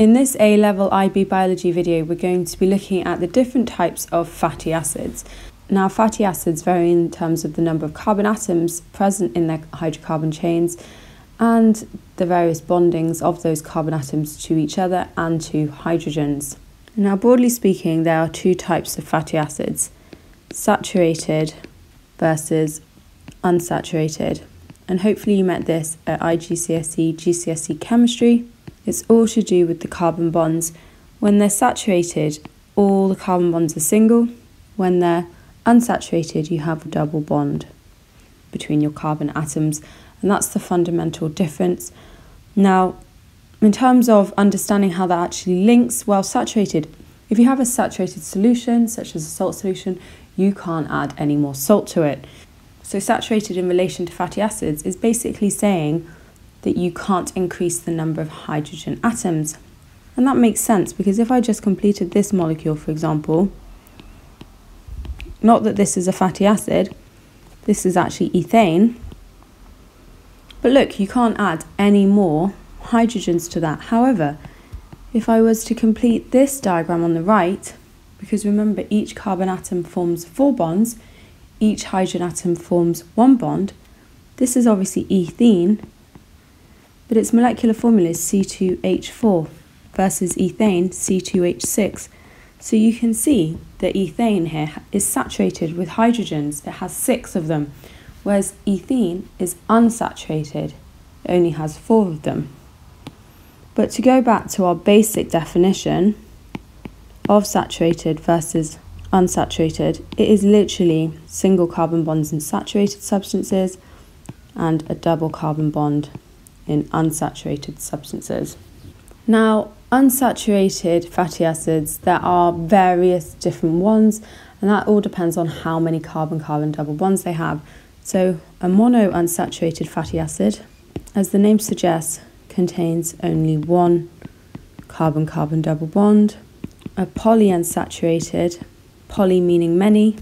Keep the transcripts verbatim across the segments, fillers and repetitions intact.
In this A-level I B biology video, we're going to be looking at the different types of fatty acids. Now, fatty acids vary in terms of the number of carbon atoms present in their hydrocarbon chains and the various bondings of those carbon atoms to each other and to hydrogens. Now, broadly speaking, there are two types of fatty acids, saturated versus unsaturated. And hopefully you met this at I G C S E, G C S E chemistry. It's all to do with the carbon bonds. When they're saturated, all the carbon bonds are single. When they're unsaturated, you have a double bond between your carbon atoms, and that's the fundamental difference. Now, in terms of understanding how that actually links, well, saturated, if you have a saturated solution, such as a salt solution, you can't add any more salt to it. So saturated in relation to fatty acids is basically saying that you can't increase the number of hydrogen atoms. And that makes sense, because if I just completed this molecule, for example, not that this is a fatty acid, this is actually ethane, but look, you can't add any more hydrogens to that. However, if I was to complete this diagram on the right, because remember each carbon atom forms four bonds, each hydrogen atom forms one bond, this is obviously ethene, but its molecular formula is C two H four versus ethane, C two H six. So you can see that ethane here is saturated with hydrogens. It has six of them, whereas ethene is unsaturated. It only has four of them. But to go back to our basic definition of saturated versus unsaturated, it is literally single carbon bonds in saturated substances and a double carbon bond in unsaturated substances. Now, unsaturated fatty acids, there are various different ones, and that all depends on how many carbon-carbon double bonds they have. So a monounsaturated fatty acid, as the name suggests, contains only one carbon-carbon double bond. A polyunsaturated, poly meaning many,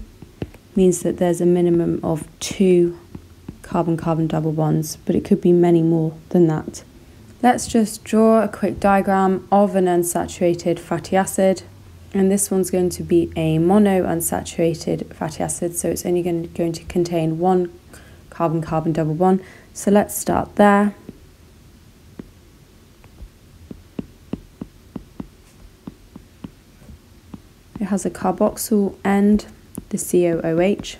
means that there's a minimum of two carbon-carbon double bonds, but it could be many more than that. Let's just draw a quick diagram of an unsaturated fatty acid, and this one's going to be a monounsaturated fatty acid, so it's only going to, going to contain one carbon-carbon double bond. So let's start there. It has a carboxyl end, the C O O H,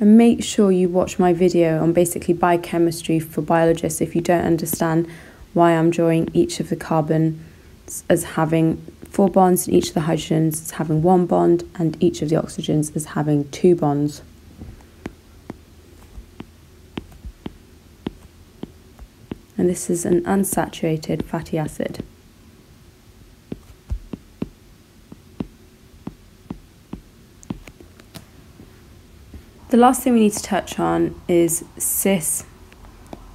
and make sure you watch my video on basically biochemistry for biologists if you don't understand why I'm drawing each of the carbons as having four bonds and each of the hydrogens as having one bond and each of the oxygens as having two bonds. And this is an unsaturated fatty acid. The last thing we need to touch on is cis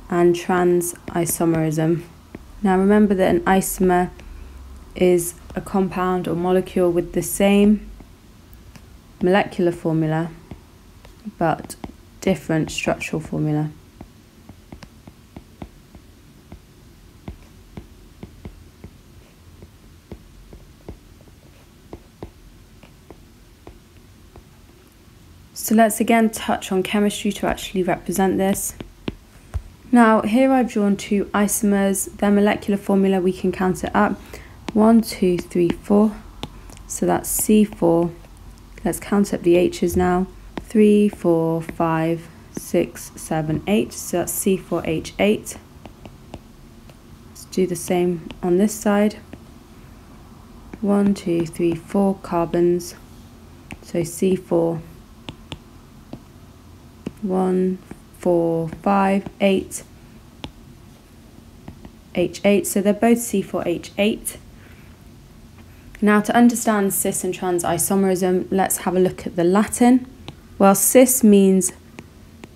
and trans isomerism. Now remember that an isomer is a compound or molecule with the same molecular formula but different structural formula. So let's again touch on chemistry to actually represent this. Now here I've drawn two isomers, their molecular formula we can count it up, one, two, three, four, so that's C four, let's count up the H's now, three, four, five, six, seven, eight, so that's C four H eight, let's do the same on this side, one, two, three, four carbons, so C four, one, four, five, eight, H eight, so they're both C four H eight. Now to understand cis and trans isomerism, let's have a look at the Latin. Well, cis means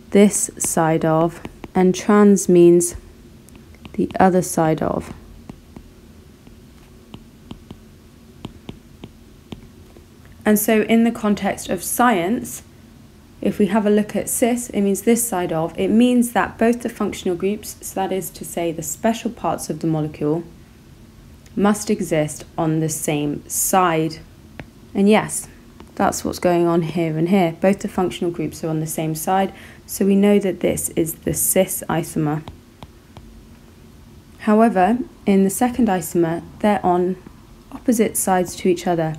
this side of, and trans means the other side of. And so in the context of science, if we have a look at cis, it means this side of. It means that both the functional groups, so that is to say the special parts of the molecule, must exist on the same side. And yes, that's what's going on here and here. Both the functional groups are on the same side, so we know that this is the cis isomer. However, in the second isomer, they're on opposite sides to each other.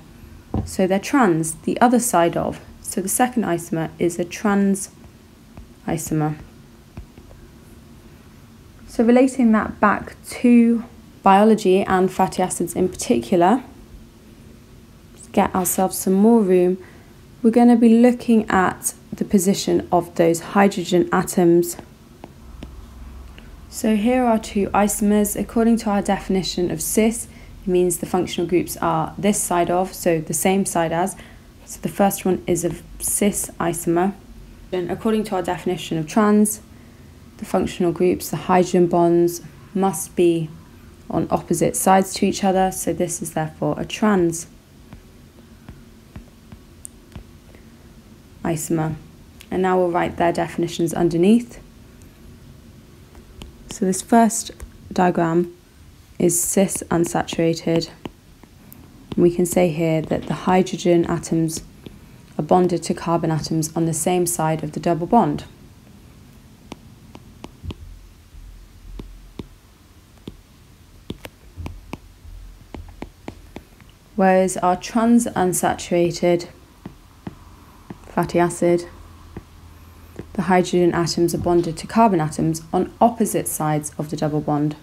So they're trans, the other side of. So the second isomer is a trans isomer. So relating that back to biology and fatty acids in particular, get ourselves some more room, we're going to be looking at the position of those hydrogen atoms. So here are two isomers. According to our definition of cis, it means the functional groups are this side of, so the same side as. So the first one is a cis isomer. And according to our definition of trans, the functional groups, the hydrogen bonds, must be on opposite sides to each other, so this is therefore a trans isomer. And now we'll write their definitions underneath. So this first diagram is cis unsaturated. We can say here that the hydrogen atoms are bonded to carbon atoms on the same side of the double bond. Whereas our trans unsaturated fatty acid, the hydrogen atoms are bonded to carbon atoms on opposite sides of the double bond.